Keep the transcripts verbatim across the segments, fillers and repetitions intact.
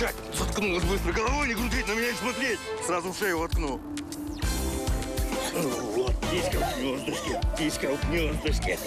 кричать. Заткнулась быстро головой, не крутить, на меня не смотреть. Сразу в шею воткну. Ну вот, писька в гнездышке, писька в гнездышке.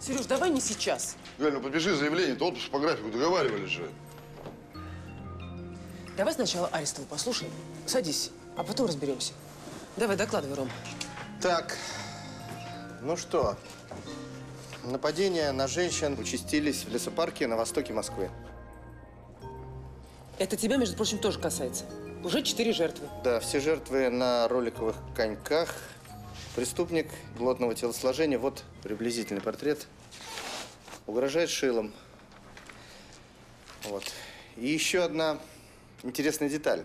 Сереж, давай не сейчас. Галь, ну подпиши заявление-то, отпуск по графику, договаривались же. Давай сначала Аристову послушаем, садись, а потом разберемся. Давай, докладывай, Ром. Так, ну что, нападения на женщин участились в лесопарке на востоке Москвы. Это тебя, между прочим, тоже касается. Уже четыре жертвы. Да, все жертвы на роликовых коньках. Преступник плотного телосложения, вот приблизительный портрет, угрожает шилом. Вот. И еще одна интересная деталь.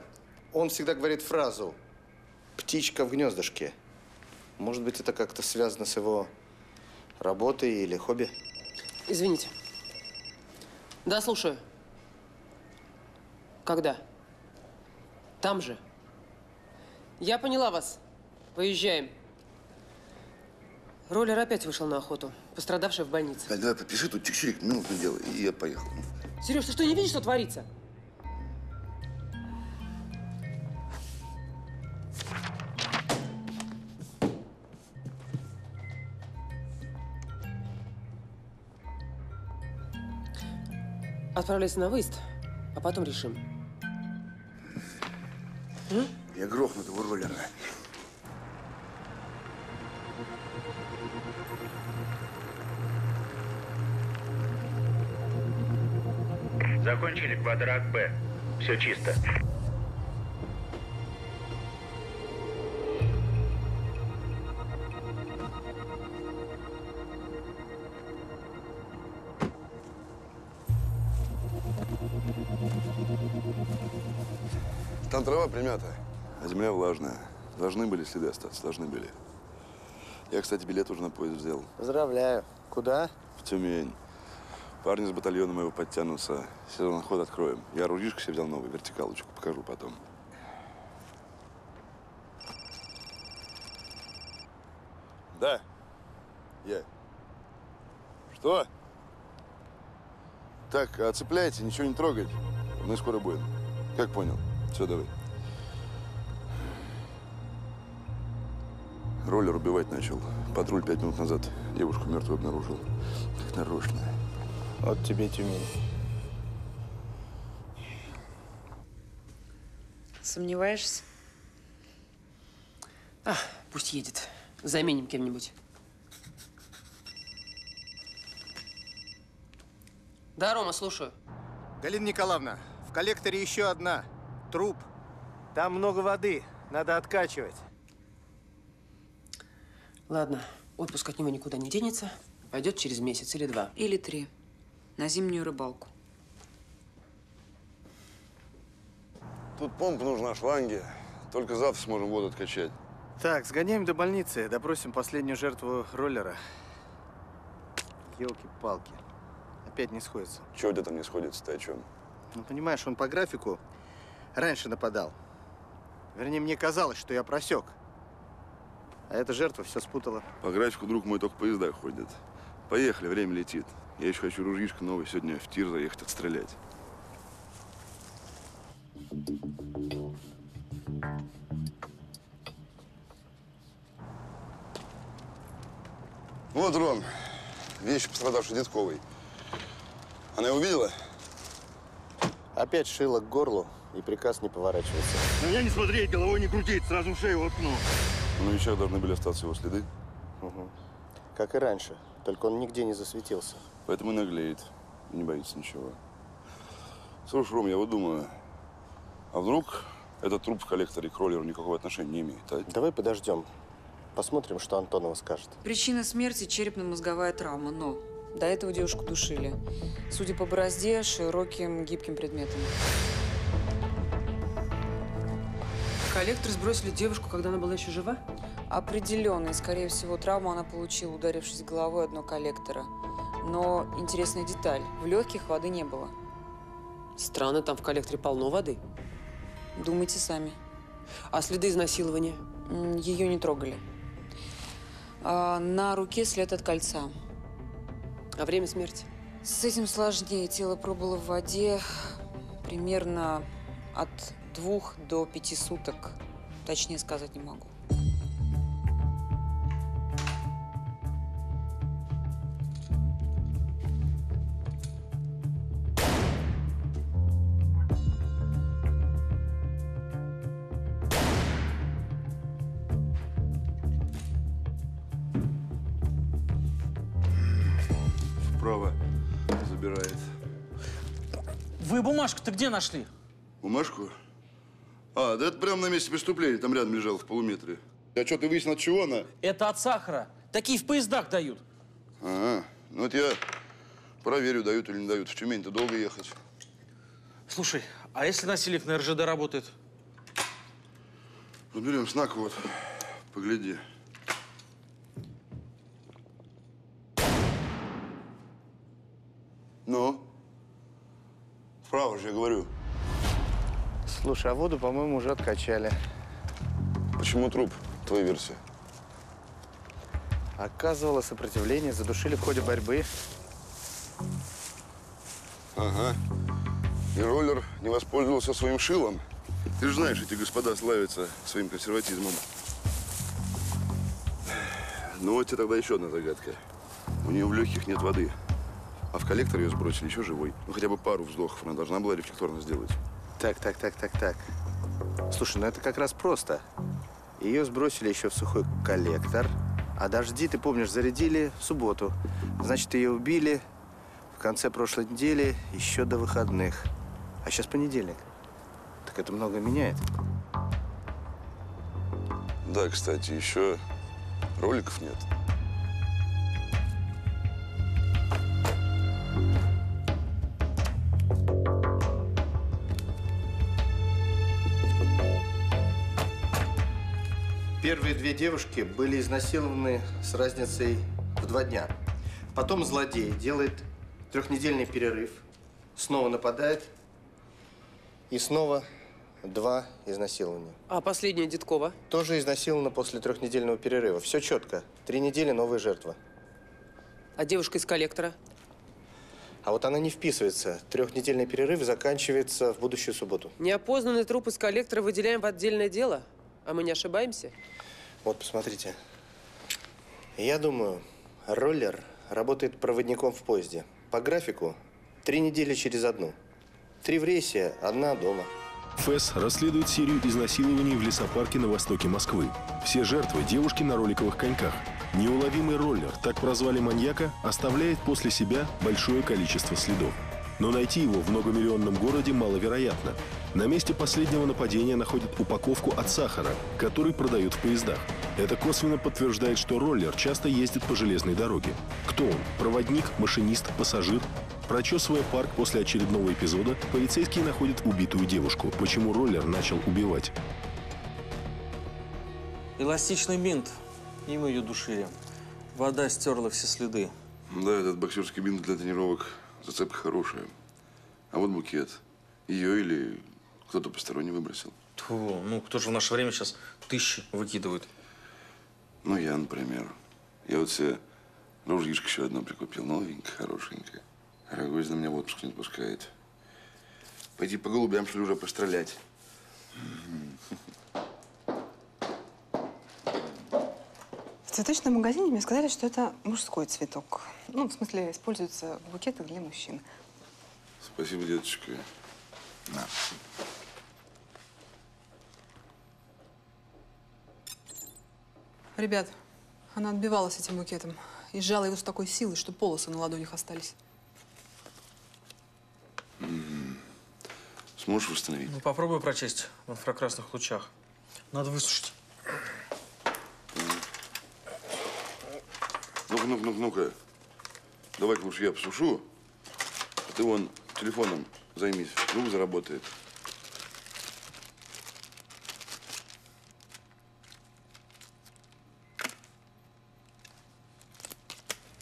Он всегда говорит фразу «птичка в гнездышке». Может быть, это как-то связано с его работой или хобби? Извините. Да, слушаю. Когда? Там же. Я поняла вас. Выезжаем. Роллер опять вышел на охоту, пострадавший в больнице. Галь, давай подпиши, тут чик-чирик, минутное дело, и я поехал. Сереж, ты что, не видишь, что творится? Отправляйся на выезд, а потом решим. М? Я грохну этого роллера. Закончили квадрат Б. Все чисто. Там трава примята, а земля влажная. Должны были следы остаться, должны были. Я, кстати, билет уже на поезд взял. Поздравляю. Куда? В Тюмень. Парни с батальона моего подтянутся. Сезоноход откроем. Я орудишко себе взял новый, вертикалочку. Покажу потом. Да. Я. Что? Так, оцепляйте, ничего не трогайте. Мы скоро будем. Как понял? Все, давай. Роллер убивать начал. Патруль пять минут назад девушку мертвую обнаружил. Как нарочно. Вот тебе Тюмень. Сомневаешься? А, пусть едет. Заменим кем-нибудь. Да, Рома, слушаю. Галина Николаевна, в коллекторе еще одна. Труп. Там много воды. Надо откачивать. Ладно. Отпуск от него никуда не денется. Пойдет через месяц или два. Или три. На зимнюю рыбалку. Тут помпа нужна, шланги. Только завтра сможем воду откачать. Так, сгоняем до больницы. Допросим последнюю жертву роллера. Елки-палки. Опять не сходится. Чего у тебя там не сходится? Ты о чем? Ну, понимаешь, он по графику раньше нападал. Вернее, мне казалось, что я просек. А эта жертва все спутала. По графику, друг мой, только поезда ходит. Поехали, время летит. Я еще хочу ружьишко новое сегодня в тир заехать отстрелять. Вот, Ром, вещи пострадавшей Дедковой. Она его видела? Опять шило к горлу, и приказ не поворачивается. На меня не смотреть, головой не крутить, сразу в шею воткну. На вещах должны были остаться его следы. Угу. Как и раньше, только он нигде не засветился. Поэтому и наглеет, и не боится ничего. Слушай, Ром, я вот думаю, а вдруг этот труп в коллекторе к Роллеру никакого отношения не имеет, а? Давай подождем, посмотрим, что Антонова скажет. Причина смерти – черепно-мозговая травма, но до этого девушку душили. Судя по борозде, широким гибким предметом. В коллектор сбросили девушку, когда она была еще жива? Определенно. И, скорее всего, травму она получила, ударившись головой о дно коллектора. Но интересная деталь. В легких воды не было. Странно, там в коллекторе полно воды. Думайте сами. А следы изнасилования? Ее не трогали. А на руке след от кольца. А время смерти? С этим сложнее. Тело пробыло в воде примерно от двух до пяти суток. Точнее сказать не могу. Бумажку-то где нашли? Бумажку? А, да это прямо на месте преступления, там рядом лежал в полуметре. Я что-то выяснил, от чего она? Это от сахара. Такие в поездах дают. Ага. Ну вот я проверю, дают или не дают. В Тюмень-то долго ехать. Слушай, а если Насильев на эр жэ дэ работает? Разберем знак вот. Погляди. Ну? Право же, я говорю. Слушай, а воду, по-моему, уже откачали. Почему труп? Твоя версия. Оказывало сопротивление, задушили в ходе борьбы. Ага. И Роллер не воспользовался своим шилом. Ты же знаешь, эти господа славятся своим консерватизмом. Ну вот тебе тогда еще одна загадка. У нее в легких нет воды. А в коллектор ее сбросили еще живой. Ну, хотя бы пару вздохов она должна была рефлекторно сделать. Так, так, так, так, так. Слушай, ну это как раз просто. Ее сбросили еще в сухой коллектор, а дожди, ты помнишь, зарядили в субботу. Значит, ее убили в конце прошлой недели, еще до выходных. А сейчас понедельник. Так это многое меняет. Да, кстати, еще роликов нет. Первые две девушки были изнасилованы с разницей в два дня. Потом злодей делает трехнедельный перерыв, снова нападает и снова два изнасилования. А последняя Дедкова? Тоже изнасилована после трехнедельного перерыва. Все четко. Три недели новая жертва. А девушка из коллектора? А вот она не вписывается. Трехнедельный перерыв заканчивается в будущую субботу. Неопознанный труп из коллектора выделяем в отдельное дело? А мы не ошибаемся? Вот, посмотрите. Я думаю, Роллер работает проводником в поезде. По графику три недели через одну. Три в рейсе, одна дома. ФЭС расследует серию изнасилований в лесопарке на востоке Москвы. Все жертвы – девушки на роликовых коньках. Неуловимый Роллер, так прозвали маньяка, оставляет после себя большое количество следов. Но найти его в многомиллионном городе маловероятно. На месте последнего нападения находят упаковку от сахара, который продают в поездах. Это косвенно подтверждает, что Роллер часто ездит по железной дороге. Кто он? Проводник, машинист, пассажир? Прочесывая парк после очередного эпизода, полицейские находят убитую девушку. Почему Роллер начал убивать? Эластичный бинт. Им ее душили. Вода стерла все следы. Да, этот боксерский бинт для тренировок. Зацепка хорошая. А вот букет. Ее или кто-то посторонний выбросил. Тьфу, ну кто же в наше время сейчас тысячи выкидывает? Ну, я, например. Я вот себе ружьишко еще одно прикупил. Новенькое, хорошенькое. Рогозина меня в отпуск не отпускает. Пойди по голубям, что ли, уже пострелять. В цветочном магазине мне сказали, что это мужской цветок. Ну, в смысле, используется в букетах для мужчин. Спасибо, деточка. На. Ребят, она отбивалась этим букетом и сжала его с такой силой, что полосы на ладонях остались. М-м-м. Сможешь восстановить? Ну, попробую прочесть в инфракрасных лучах. Надо высушить. Ну-ка, ну-ка, ну-ка, ну-ка. Давай-ка лучше я посушу, а ты вон телефоном займись, вдруг заработает.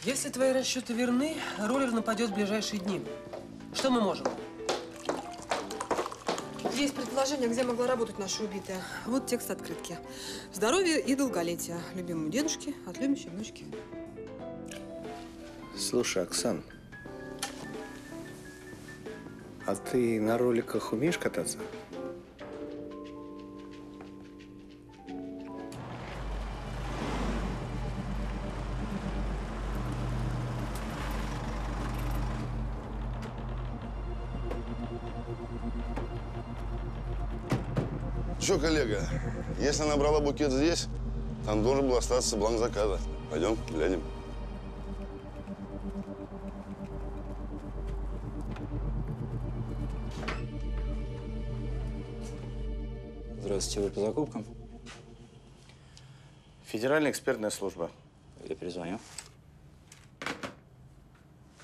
Если твои расчеты верны, Роллер нападет в ближайшие дни. Что мы можем? Есть предположение, где могла работать наша убитая. Вот текст открытки. Здоровье и долголетие. Любимому дедушке, от любящей внучки. Слушай, Оксан, а ты на роликах умеешь кататься? Че, коллега, если она брала букет здесь, там должен был остаться бланк заказа. Пойдем, глянем. Здравствуйте, вы по закупкам? Федеральная экспертная служба. Я перезвоню.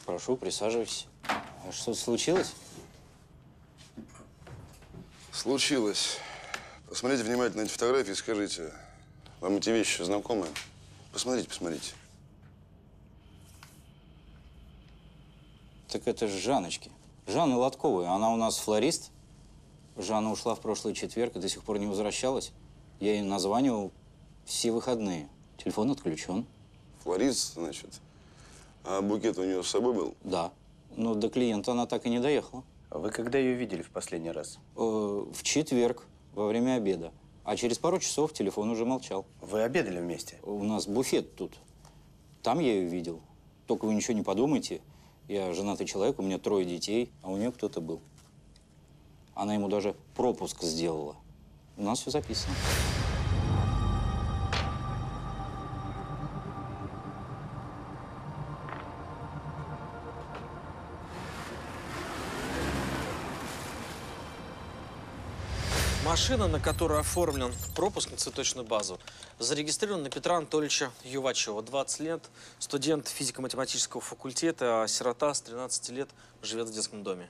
Прошу, присаживайтесь. А что-то случилось? Случилось. Посмотрите внимательно эти фотографии и скажите, вам эти вещи знакомы? Посмотрите, посмотрите. Так это же Жанночки. Жанна Латкова, она у нас флорист. Жанна ушла в прошлый четверг и до сих пор не возвращалась. Я ей названивал все выходные. Телефон отключен. Флорист, значит? А букет у нее с собой был? Да. Но до клиента она так и не доехала. А вы когда ее видели в последний раз? Э, в четверг. Во время обеда. А через пару часов телефон уже молчал. Вы обедали вместе? У нас буфет тут. Там я ее видел. Только вы ничего не подумайте. Я женатый человек, у меня трое детей, а у нее кто-то был. Она ему даже пропуск сделала. У нас все записано. Машина, на которую оформлен пропуск на цветочную базу, зарегистрирована на Петра Анатольевича Ювачева. двадцать лет, студент физико-математического факультета, а сирота с тринадцати лет живет в детском доме.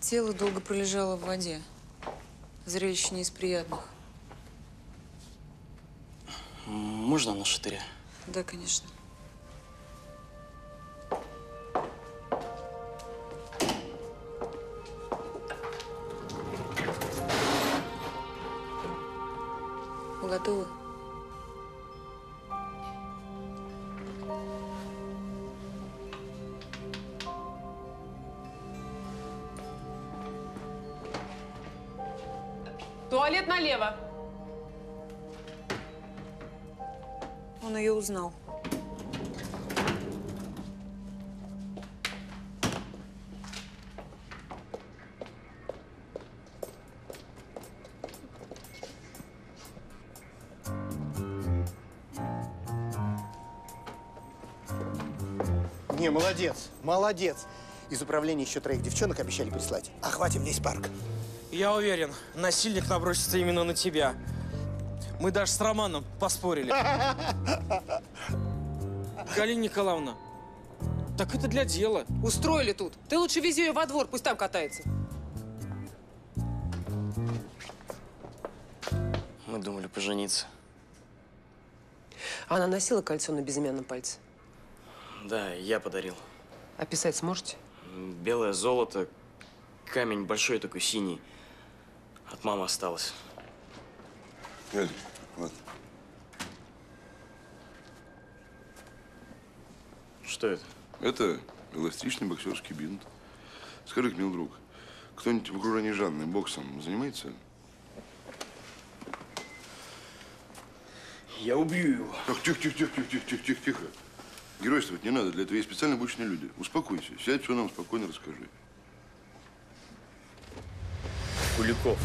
Тело долго пролежало в воде. Зрелище не из приятных. Можно на шатыре? Да, конечно. Готовы? Туалет налево. Он ее узнал. Молодец, молодец. Из управления еще троих девчонок обещали прислать. Охватим весь парк. Я уверен, насильник набросится именно на тебя. Мы даже с Романом поспорили. Галина Николаевна, так это для дела. Устроили тут. Ты лучше вези ее во двор, пусть там катается. Мы думали пожениться. Она носила кольцо на безымянном пальце? Да, я подарил. Описать сможете? Белое золото, камень большой такой синий. От мамы осталось. Эль, вот. Что это? Это эластичный боксерский бинт. Скажи, мил друг, кто-нибудь в окружении Жанны боксом занимается? Я убью его. Тихо, тихо, тихо, тихо, тихо, тихо, тихо. Геройствовать не надо, для этого есть специально обученные люди. Успокойся, сядь, все нам спокойно расскажи. Куликов.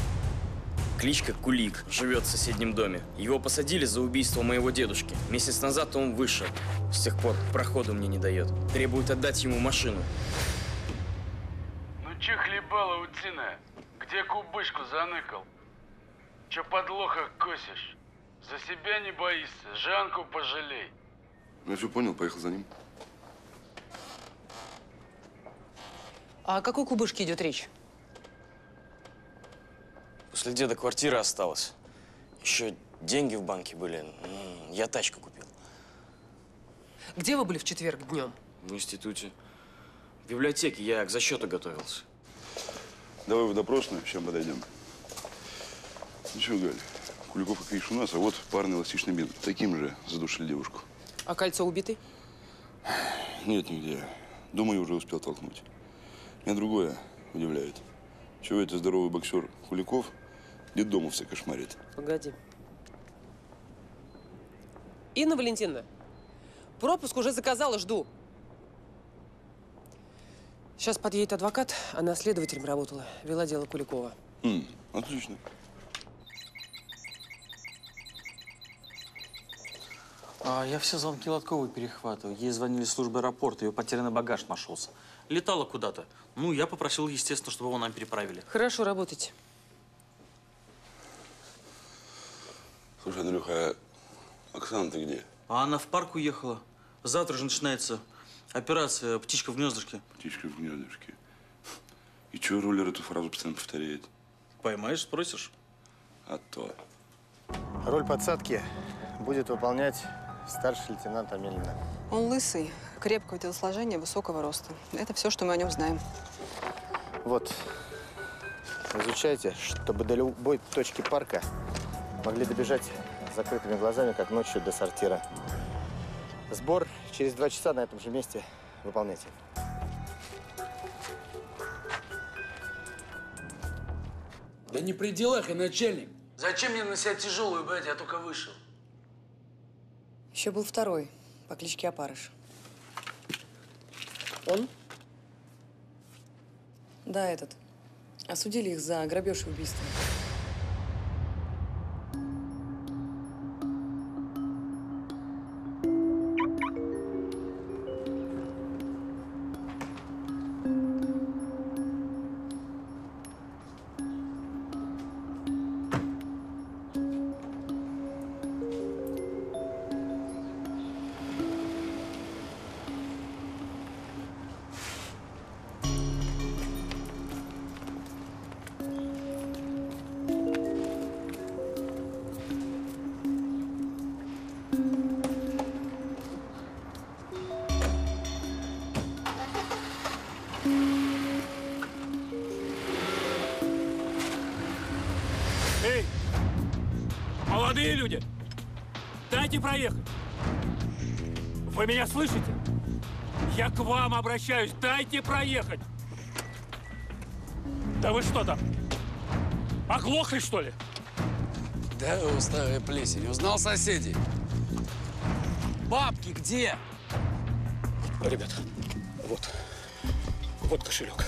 Кличка Кулик. Живет в соседнем доме. Его посадили за убийство моего дедушки. Месяц назад он вышел. С тех пор проходу мне не дает. Требует отдать ему машину. Ну че хлебала утиная? Где кубышку заныкал? Че подлоха косишь? За себя не боишься, Жанку пожалей. Я все понял, поехал за ним. А о какой кубышке идет речь? После деда квартира осталась. Еще деньги в банке были. Я тачку купил. Где вы были в четверг днем? В институте. В библиотеке. Я к засчету готовился. Давай в допросную, всем подойдем. Ну что, Галь, Куликов и Криш у нас, а вот парный эластичный бинт. Таким же задушили девушку. А кольцо убитый? Нет, нигде. Думаю, уже успел толкнуть. Меня другое удивляет. Чего это здоровый боксер Куликов детдомовца кошмарит? Погоди. Инна Валентиновна, пропуск уже заказала, жду. Сейчас подъедет адвокат, она следователем работала, вела дело Куликова. М, отлично. А, я все звонки Латковой перехватываю. Ей звонили службы аэропорта, ее потерянный багаж нашелся. Летала куда-то. Ну, я попросил, естественно, чтобы его нам переправили. Хорошо, работайте. Слушай, Андрюха, а Оксана ты где? А она в парк уехала. Завтра же начинается операция «Птичка в гнездышке». Птичка в гнездышке. И чего Роллер эту фразу постоянно повторяет? Поймаешь, спросишь? А то. Роль подсадки будет выполнять старший лейтенант Амелина. Он лысый, крепкого телосложения, высокого роста. Это все, что мы о нем знаем. Вот. Изучайте, чтобы до любой точки парка могли добежать с закрытыми глазами, как ночью до сортира. Сбор через два часа на этом же месте выполняйте. Да не при делах, и начальник. Зачем мне на себя тяжелую брать? Я только вышел. Еще был второй, по кличке Опарыш. Он? Да, этот. Осудили их за грабеж и убийство. Люди, дайте проехать. Вы меня слышите? Я к вам обращаюсь. Дайте проехать. Да вы что там? Оглохли, что ли? Да, у старой плесени. Узнал соседей. Бабки где? Ребят, вот. Вот кошелек.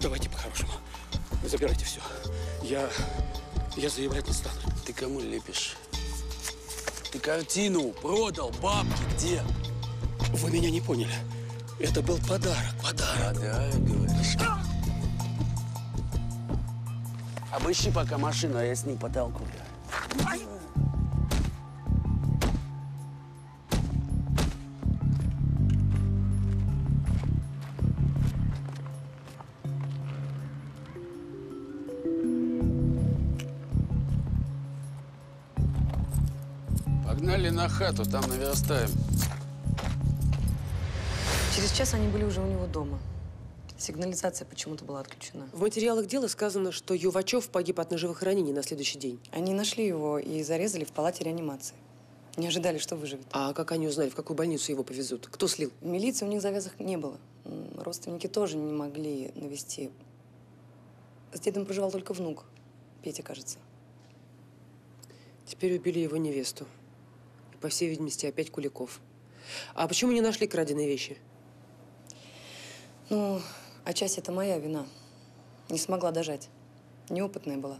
Давайте по-хорошему. Забирайте все. Я... Я заявлять не стану. Ты кому лепишь? Ты картину продал, бабки где? Вы меня не поняли. Это был подарок, подарок. Подарок, говоришь? Обыщи пока машину, а я с ним потолкую. На хату, там наверстаем. Через час они были уже у него дома. Сигнализация почему-то была отключена. В материалах дела сказано, что Ювачев погиб от ножевых ранений на следующий день. Они нашли его и зарезали в палате реанимации. Не ожидали, что выживет. А как они узнали, в какую больницу его повезут? Кто слил? В милиции у них завязок не было. Родственники тоже не могли навести. С дедом проживал только внук. Петя, кажется. Теперь убили его невесту. По всей видимости, опять Куликов. А почему не нашли краденые вещи? Ну, отчасти это моя вина. Не смогла дожать. Неопытная была.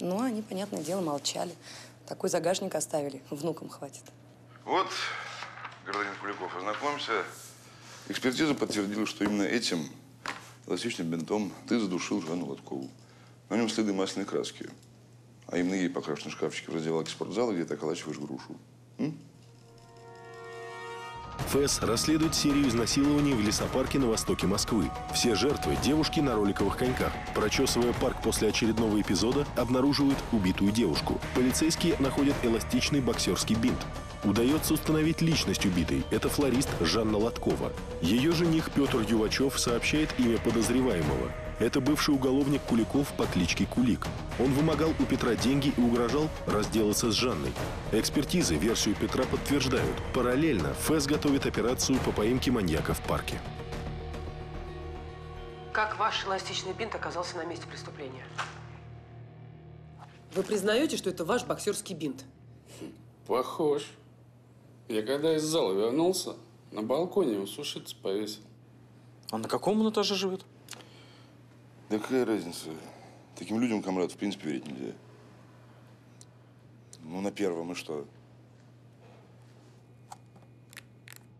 Ну, они, понятное дело, молчали. Такой загашник оставили. Внукам хватит. Вот, гражданин Куликов, ознакомься. Экспертиза подтвердила, что именно этим эластичным бинтом ты задушил Жанну Латкову. На нем следы масляной краски. А именно ей покрашены шкафчики в раздевалке спортзала, где ты околачиваешь грушу. М? ФЭС расследует серию изнасилований в лесопарке на востоке Москвы. Все жертвы – девушки на роликовых коньках. Прочесывая парк после очередного эпизода, обнаруживают убитую девушку. Полицейские находят эластичный боксерский бинт. Удается установить личность убитой. Это флорист Жанна Латкова. Ее жених Петр Ювачев сообщает имя подозреваемого. Это бывший уголовник Куликов по кличке Кулик. Он вымогал у Петра деньги и угрожал разделаться с Жанной. Экспертизы версию Петра подтверждают. Параллельно ФЭС готовит операцию по поимке маньяка в парке. Как ваш эластичный бинт оказался на месте преступления? Вы признаете, что это ваш боксерский бинт? Похож. Я когда из зала вернулся, на балконе его сушиться повесил. А на каком он этаже живет? Да какая разница? Таким людям, комрад, в принципе, верить нельзя. Ну, на первом, и что?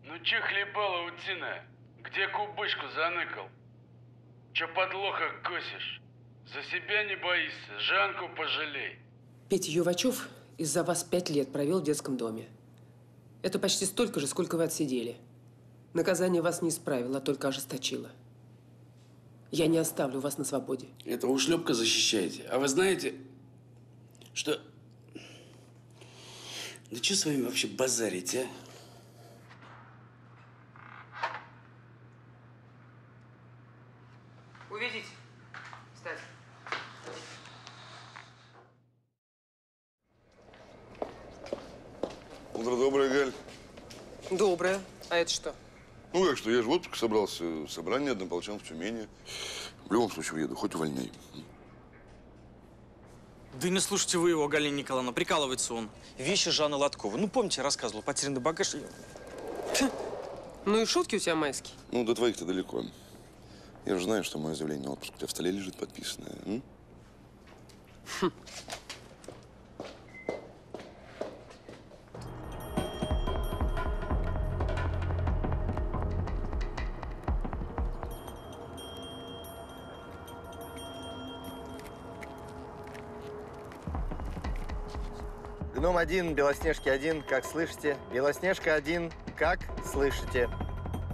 Ну, че хлебала утиная? Где кубышку заныкал? Че подлоха косишь? За себя не боишься, Жанку пожалей. Петя Ювачев из-за вас пять лет провел в детском доме. Это почти столько же, сколько вы отсидели. Наказание вас не исправило, а только ожесточило. Я не оставлю вас на свободе. Это ушлепка защищаете. А вы знаете, что… Да что с вами вообще базарить, а? Уведите. Встать. Утро доброе, Галь. Доброе. А это что? Ну как что, я же в отпуск собрался, собрание однополчан в Тюмени. В любом случае уеду, хоть увольняй. Да не слушайте вы его, Галина Николаевна, прикалывается он. Вещи Жанны Латковой. Ну помните, я рассказывала, потерянный багаж. Ну и шутки у тебя майские. Ну до твоих-то далеко. Я же знаю, что мое заявление на отпуск у тебя в столе лежит подписанное. М? Хм. Гном один, Белоснежки один, как слышите? Белоснежка один, как слышите?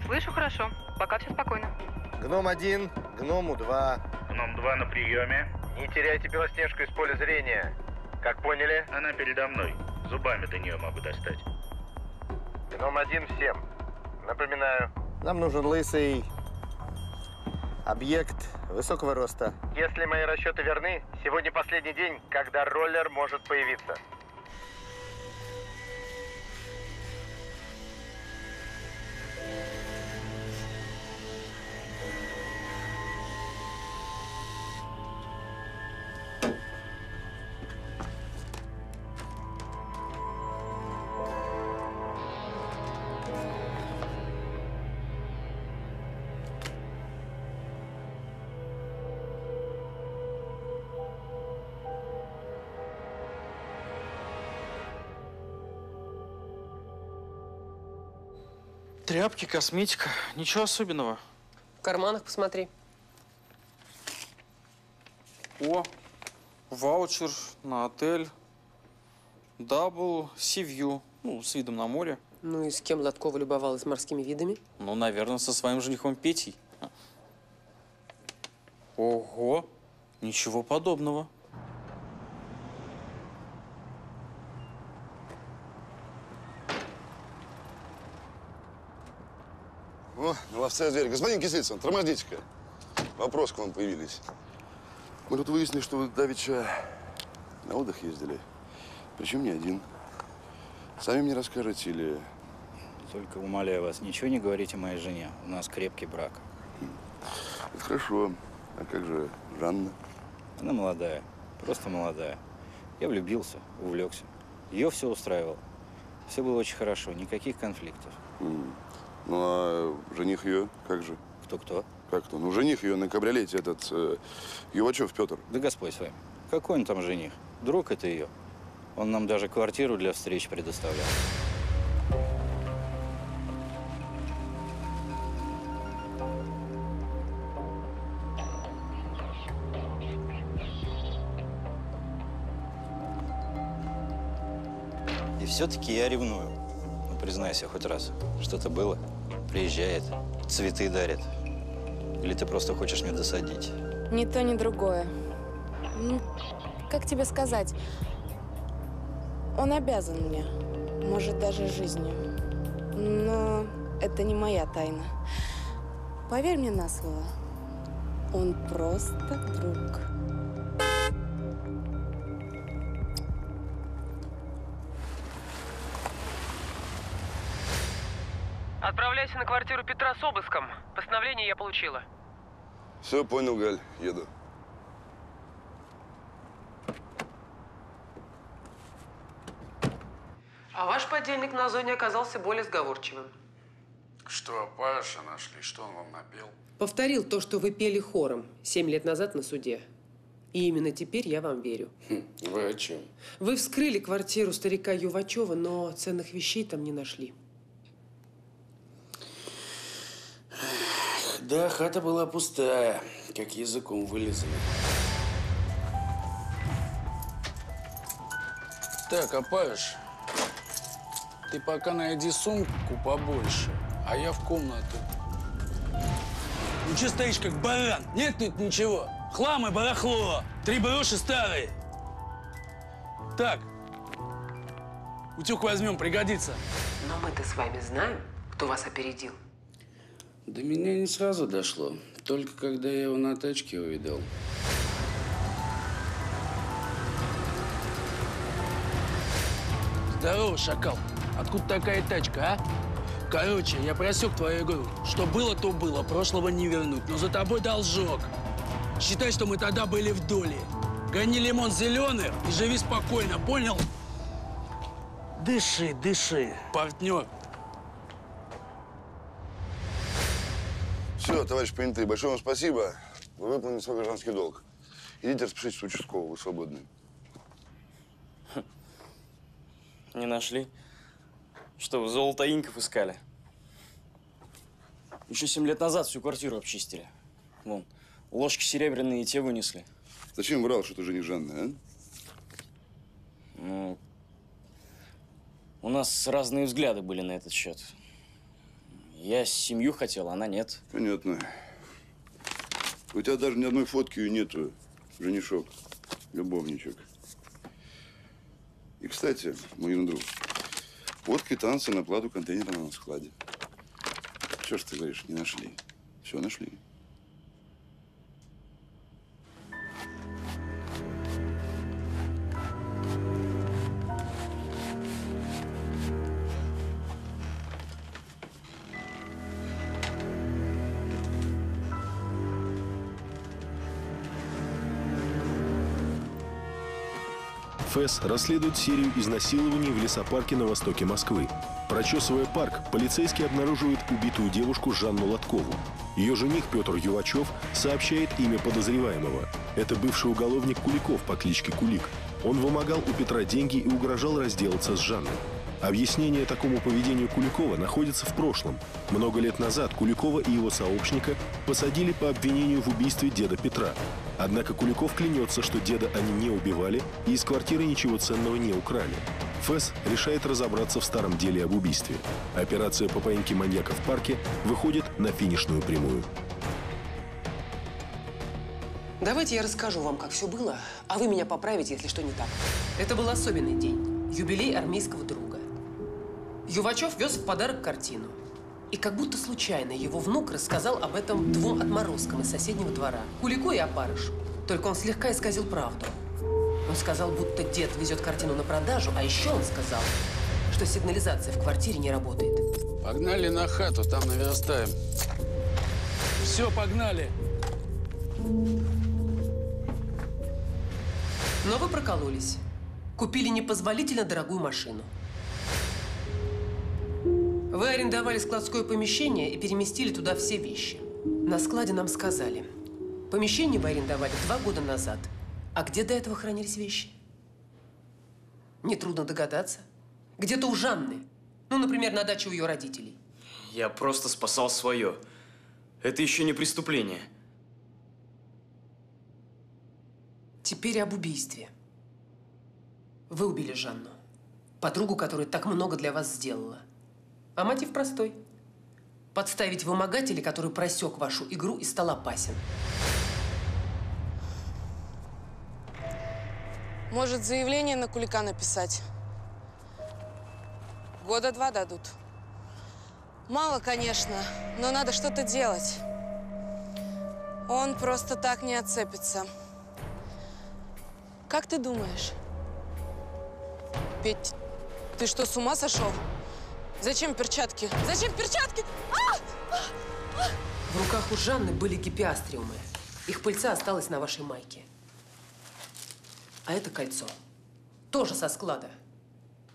Слышу хорошо, пока все спокойно. Гном один, гному два. Гном два на приеме. Не теряйте Белоснежку из поля зрения. Как поняли? Она передо мной. Зубами до нее могу достать. Гном один всем. Напоминаю. Нам нужен лысый объект высокого роста. Если мои расчеты верны, сегодня последний день, когда роллер может появиться. Тряпки, косметика. Ничего особенного. В карманах посмотри. О, ваучер на отель. Дабл Сивью. Ну, с видом на море. Ну и с кем Латкова любовалась морскими видами? Ну, наверное, со своим женихом Петей. Ого, ничего подобного. О, на ловца зверь. Господин Кисельцын, тормозите-ка. Вопрос к вам появились. Мы тут выяснили, что вы давеча на отдых ездили. Причем не один. Сами мне расскажете или… Только умоляю вас, ничего не говорите моей жене. У нас крепкий брак. Это хорошо. А как же Жанна? Она молодая. Просто молодая. Я влюбился, увлекся. Ее все устраивало. Все было очень хорошо. Никаких конфликтов. Mm. Ну, а жених ее, как же? Кто-кто? Как-то. Ну, жених ее на кабриолете этот, э, Ювачев Петр. Да Господь с вами. Какой он там жених? Друг это ее. Он нам даже квартиру для встречи предоставлял. И все-таки я ревную. Ну, признайся хоть раз, что-то было. Приезжает, цветы дарит. Или ты просто хочешь мне досадить? Ни то, ни другое. Ну, как тебе сказать? Он обязан мне. Может, даже жизнью. Но это не моя тайна. Поверь мне на слово. Он просто друг. Отправляйся на квартиру Петра с обыском. Постановление я получила. Все, понял, Галь. Еду. А ваш подельник на зоне оказался более сговорчивым. Что Опарыша нашли? Что он вам напел? Повторил то, что вы пели хором семь лет назад на суде. И именно теперь я вам верю. Хм, вы о чем? Вы вскрыли квартиру старика Ювачева, но ценных вещей там не нашли. Да, хата была пустая, как языком вылезали. Так, Опарыш. Ты пока найди сумку побольше, а я в комнату. Ну че стоишь как баран? Нет тут ничего. Хлам и барахло. Три броши старые. Так, утюг возьмем, пригодится. Но мы-то с вами знаем, кто вас опередил. До меня не сразу дошло. Только когда я его на тачке увидел. Здорово, шакал. Откуда такая тачка, а? Короче, я просек твою игру. Что было, то было, прошлого не вернуть. Но за тобой должок. Считай, что мы тогда были в доле. Гони лимон зеленый и живи спокойно, понял? Дыши, дыши. Партнер. Все, товарищ понятые, большое вам спасибо. Вы выполнили свой гражданский долг. Идите распишитесь с участкового, вы свободны. Не нашли? Что, золото инков искали? Еще семь лет назад всю квартиру обчистили. Вон, ложки серебряные и те вынесли. Зачем врал, что ты жених Жанны, а? Ну, у нас разные взгляды были на этот счет. Я семью хотел, она нет. Понятно. У тебя даже ни одной фотки нету, женишок, любовничек. И, кстати, мой юный друг, вот квитанция на плату контейнера на складе. Что ж ты говоришь, не нашли? Все нашли. ФЭС расследует серию изнасилований в лесопарке на востоке Москвы. Прочесывая парк, полицейские обнаруживают убитую девушку Жанну Латкову. Ее жених Петр Ювачев сообщает имя подозреваемого. Это бывший уголовник Куликов по кличке Кулик. Он вымогал у Петра деньги и угрожал разделаться с Жанной. Объяснение такому поведению Куликова находится в прошлом. Много лет назад Куликова и его сообщника посадили по обвинению в убийстве деда Петра. Однако Куликов клянется, что деда они не убивали и из квартиры ничего ценного не украли. ФЭС решает разобраться в старом деле об убийстве. Операция по поимке маньяка в парке выходит на финишную прямую. Давайте я расскажу вам, как все было, а вы меня поправите, если что не так. Это был особенный день. Юбилей армейского друга. Ювачев вез в подарок картину. И как будто случайно его внук рассказал об этом двум отморозкам из соседнего двора, Кулику и Опарышу. Только он слегка исказил правду. Он сказал, будто дед везет картину на продажу, а еще он сказал, что сигнализация в квартире не работает. Погнали на хату, там наверстаем. Все, погнали. Но вы прокололись. Купили непозволительно дорогую машину. Вы арендовали складское помещение и переместили туда все вещи. На складе нам сказали, помещение вы арендовали два года назад. А где до этого хранились вещи? Нетрудно догадаться. Где-то у Жанны. Ну, например, на даче у ее родителей. Я просто спасал свое. Это еще не преступление. Теперь об убийстве. Вы убили Жанну, подругу, которая так много для вас сделала. А мотив простой. Подставить вымогателя, который просек вашу игру и стал опасен. Может, заявление на Кулика написать? Года два дадут. Мало, конечно, но надо что-то делать. Он просто так не отцепится. Как ты думаешь? Петь, ты что, с ума сошел? Зачем перчатки? Зачем перчатки? А! А! В руках у Жанны были гипиастриумы. Их пыльца осталась на вашей майке. А это кольцо. Тоже со склада.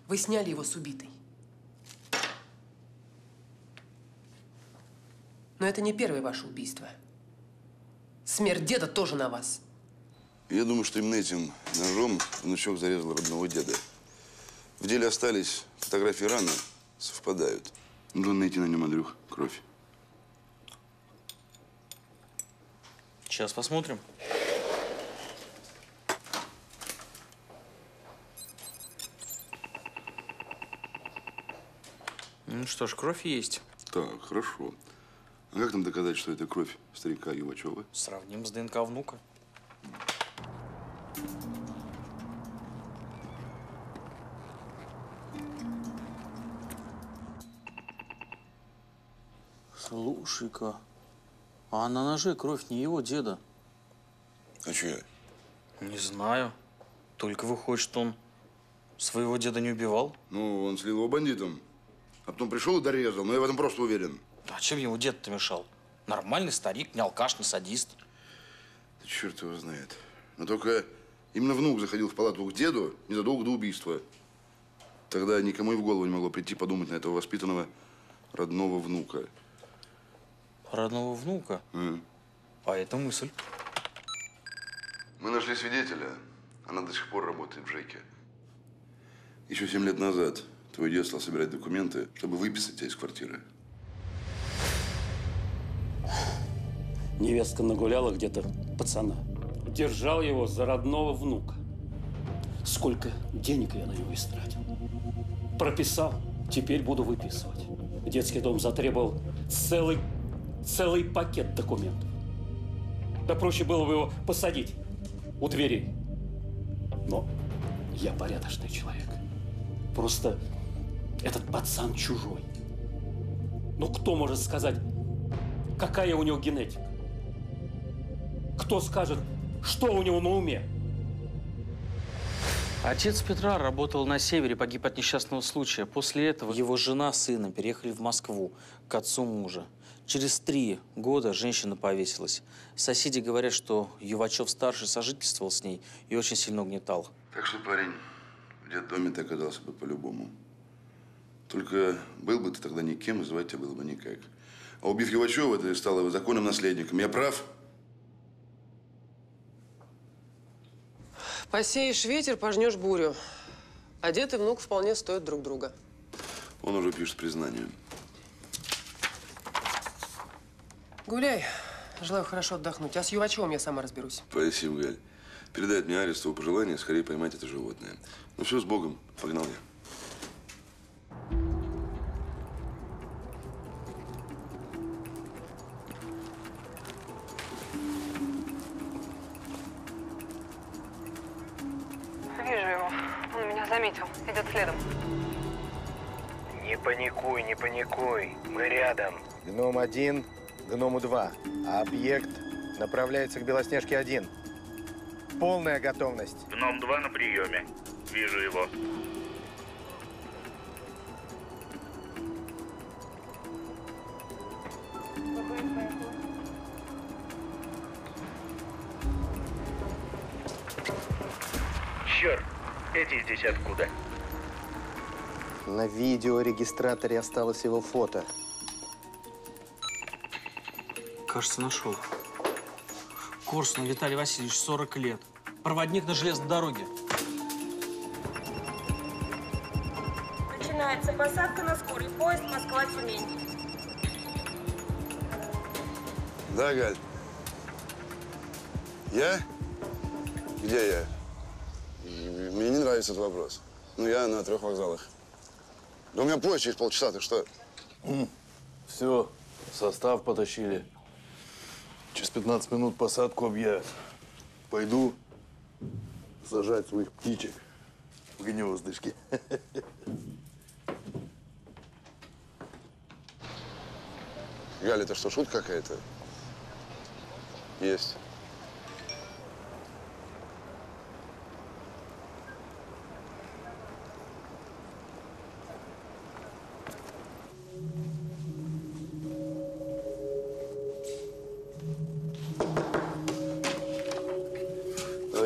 Вы сняли его с убитой. Но это не первое ваше убийство. Смерть деда тоже на вас. Я думаю, что именно этим ножом внучок зарезал родного деда. В деле остались фотографии раны, совпадают. Нужно найти на нем, Андрюх, кровь. Сейчас посмотрим. Ну что ж, кровь есть. Так, хорошо. А как нам доказать, что это кровь старика Ювачева? Сравним с ДНК внука. Слушай-ка, а на ноже кровь не его деда? А чья? Не знаю. Только выходит, что он своего деда не убивал. Ну, он слил его бандитам. А потом пришел и дорезал, но я в этом просто уверен. А чем ему дед-то мешал? Нормальный старик, не алкаш, не садист. Да черт его знает. Но только именно внук заходил в палату к деду незадолго до убийства. Тогда никому и в голову не могло прийти подумать на этого воспитанного родного внука. Родного внука? Mm. А это мысль. Мы нашли свидетеля. Она до сих пор работает в ЖЭКе. Еще семь лет назад твой дед стал собирать документы, чтобы выписать тебя из квартиры. Невестка нагуляла где-то пацана. Держал его за родного внука. Сколько денег я на него истратил. Прописал, теперь буду выписывать. Детский дом затребовал целый, целый пакет документов. Да проще было бы его посадить у дверей. Но я порядочный человек. Просто этот пацан чужой. Ну кто может сказать, какая у него генетика? Кто скажет, что у него на уме? Отец Петра работал на севере, погиб от несчастного случая. После этого его жена с сыном переехали в Москву к отцу мужа. Через три года женщина повесилась. Соседи говорят, что Ювачев-старший сожительствовал с ней и очень сильно угнетал. Так что, парень, в детдоме ты оказался бы по-любому. Только был бы ты тогда никем, и звать тебя было бы никак. А убив Ювачева, ты стал его законным наследником. Я прав? Посеешь ветер, пожнешь бурю. А дед и внук вполне стоят друг друга. Он уже пишет признание. Гуляй. Желаю хорошо отдохнуть. А с Ювачевым я сама разберусь. Спасибо, Галь. Передает мне Аристову пожелание скорее поймать это животное. Ну все, с Богом. Погнал я. Не паникуй, мы рядом. Гном один, Гному два. А объект направляется к Белоснежке один. Полная готовность. Гном два на приеме. Вижу его. Черт, эти здесь откуда? На видеорегистраторе осталось его фото. Кажется, нашел. Корсун Виталий Васильевич, сорок лет. Проводник на железной дороге. Начинается посадка на скорый поезд Москва-Тюмень. Да, Галь. Я? Где я? Мне не нравится этот вопрос. Ну, я на трех вокзалах. Да у меня поезд через полчаса, ты что? Все, состав потащили. Через пятнадцать минут посадку объявят. Пойду сажать своих птичек в гнездышки. Галя, это что, шутка какая-то? Есть.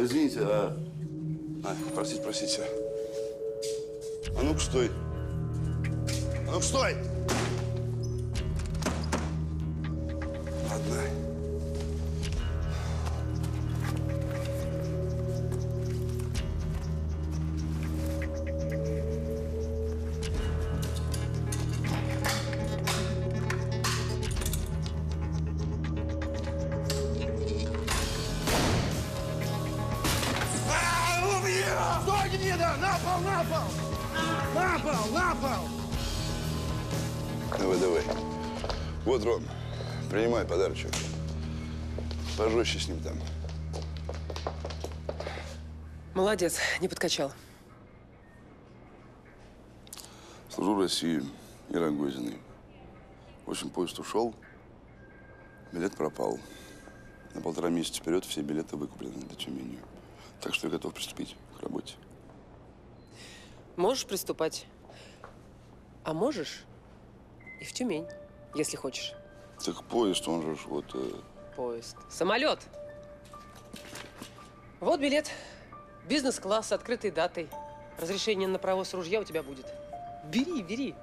Извините, а... а простите, простите. А ну-ка, стой. А ну-ка, стой! Ладно. Подарочек. Пожестче с ним там. Молодец, не подкачал. Служу России и Рогозиной. В общем, поезд ушел, билет пропал. На полтора месяца вперед все билеты выкуплены до Тюмени. Так что я готов приступить к работе. Можешь приступать, а можешь и в Тюмень, если хочешь. Так поезд, он же вот… Э... Поезд. Самолет. Вот билет. Бизнес-класс с открытой датой. Разрешение на провоз ружья у тебя будет. Бери, бери.